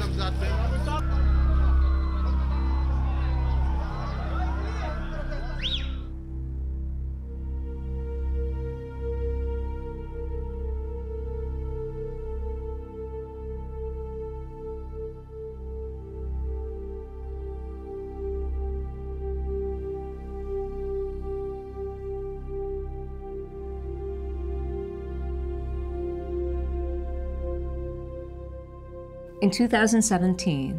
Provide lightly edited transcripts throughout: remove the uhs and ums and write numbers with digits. कागजात में। In 2017,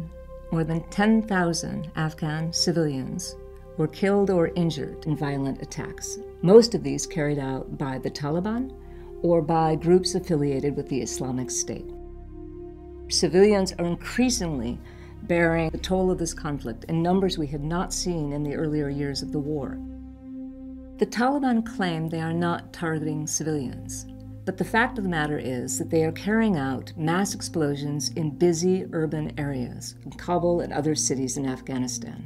more than 10,000 Afghan civilians were killed or injured in violent attacks, most of these carried out by the Taliban or by groups affiliated with the Islamic State. Civilians are increasingly bearing the toll of this conflict in numbers we had not seen in the earlier years of the war. The Taliban claim they are not targeting civilians. But the fact of the matter is that they are carrying out mass explosions in busy urban areas, in Kabul and other cities in Afghanistan.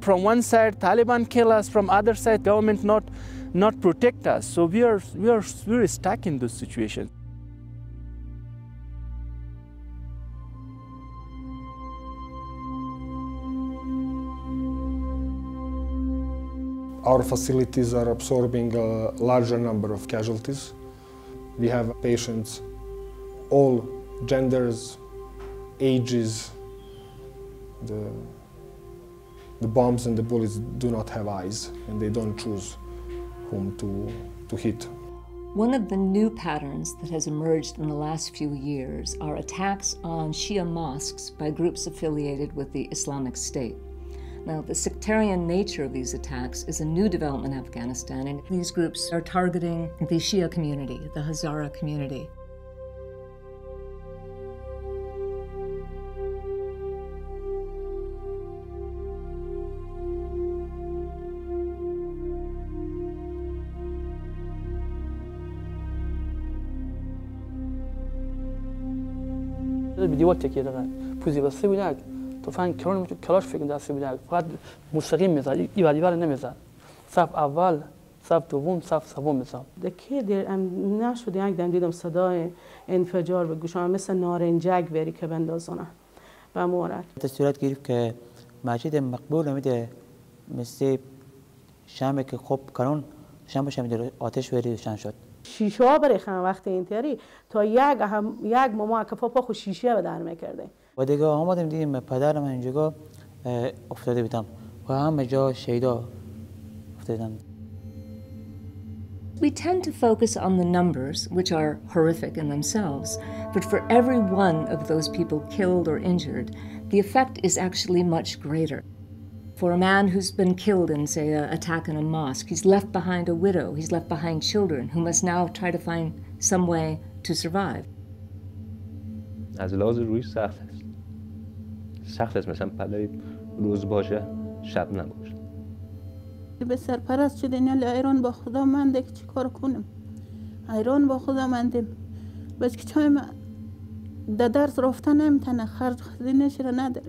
From one side, Taliban kill us. From other side, government not protect us. So we are stuck in this situation. Our facilities are absorbing a larger number of casualties. We have patients, all genders, ages. The bombs and the bullets do not have eyes, and they don't choose whom to hit. One of the new patterns that has emerged in the last few years are attacks on Shia mosques by groups affiliated with the Islamic State. Now, the sectarian nature of these attacks is a new development in Afghanistan, and these groups are targeting the Shia community, the Hazara community. تفنگ کرون کلاش فکر دستی بوده فقط مستقیم میزد این ولی نمیزد صف اول صف دوم صف سوم میزد دکه در نشد یک دم دیدم صدای انفجار به گوشم مثل نارنجک بری که بندازونه و مورد تصورات گرفت که مسجد مقبول میده مثل شمع که خوب کرون شمع شمع آتش وری روشن شد شیشه ها بریختن وقتی اینطوری تا یک ماما کفا پا خو شیشه به در میکرده و دیگه آمدیم دیدیم پدر من اینجا افتاده بیتم و همه جا شهیدا افتادند. We tend to focus on the numbers, which are horrific in themselves, but for every one of those people killed or injured, the effect is actually much greater. For a man who's been killed in, say, an attack in a mosque, he's left behind a widow, he's left behind children who must now try to find some way to survive. از لحاظ روی سخت است. سخت است مثلا پلای روز باشه شب نباشه به سرپرست شده اینا ایران با خدا منده که چی کار کنم ایران با خدا منده بس که چایم در درس رفته نمیتنه خرج خزینش را نداره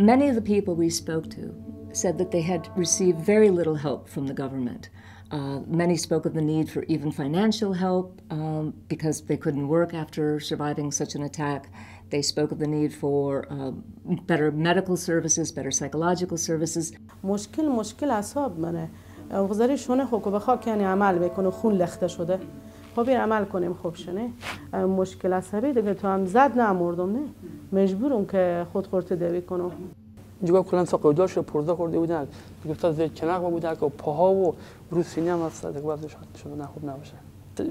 Many of the people we spoke to said that they had received very little help from the government. Many spoke of the need for even financial help because they couldn't work after surviving such an attack. They spoke of the need for better medical services, better psychological services. مشکل اعصاب منه. گزارشونه خوب به خاک یعنی عمل بکنه خون لخته شده. خب عمل کنیم خوب شنه. مشکل عصبی دیگه تو هم زد نمردم نه. مجبورم که خود خورت دوی کنم. جواب کردم ساقوداش پرده کرده بودن گفتن زیر کنق بودن که پاها و رو سینه هم هست که وضعش شده خوب نباشه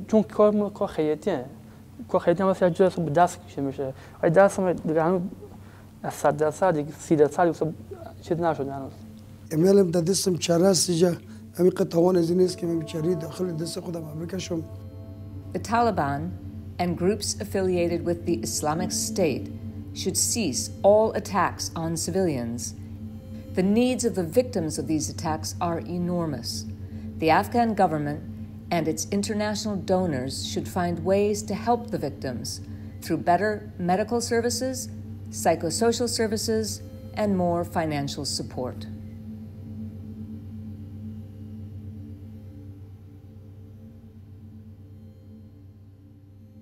چون کار خیاطیه کار خیاطی هم واسه جوری به دست کشیده میشه ولی دست هم دیگه هم 100 درصد 30 درصد چیز نشده هنوز امیلم دستم چرسیجا همین قطوان از نیست که من بیچاره داخل دست خودم آمریکا شوم The Taliban and groups affiliated with the Islamic State should cease all attacks on civilians. The needs of the victims of these attacks are enormous. The Afghan government and its international donors should find ways to help the victims through better medical services, psychosocial services, and more financial support.